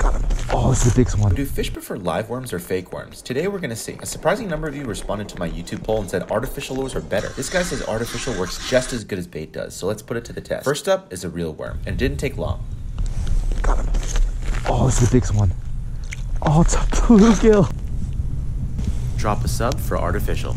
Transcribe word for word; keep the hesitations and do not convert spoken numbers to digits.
got him. Oh, this is the big one. Do fish prefer live worms or fake worms? Today we're gonna see. A surprising number of you responded to my YouTube poll and said artificial lures are better. This guy says artificial works just as good as bait does, so let's put it to the test. First up is a real worm, and it didn't take long. Got him. Oh, this is the big one. Oh, it's a bluegill. Drop a sub for artificial.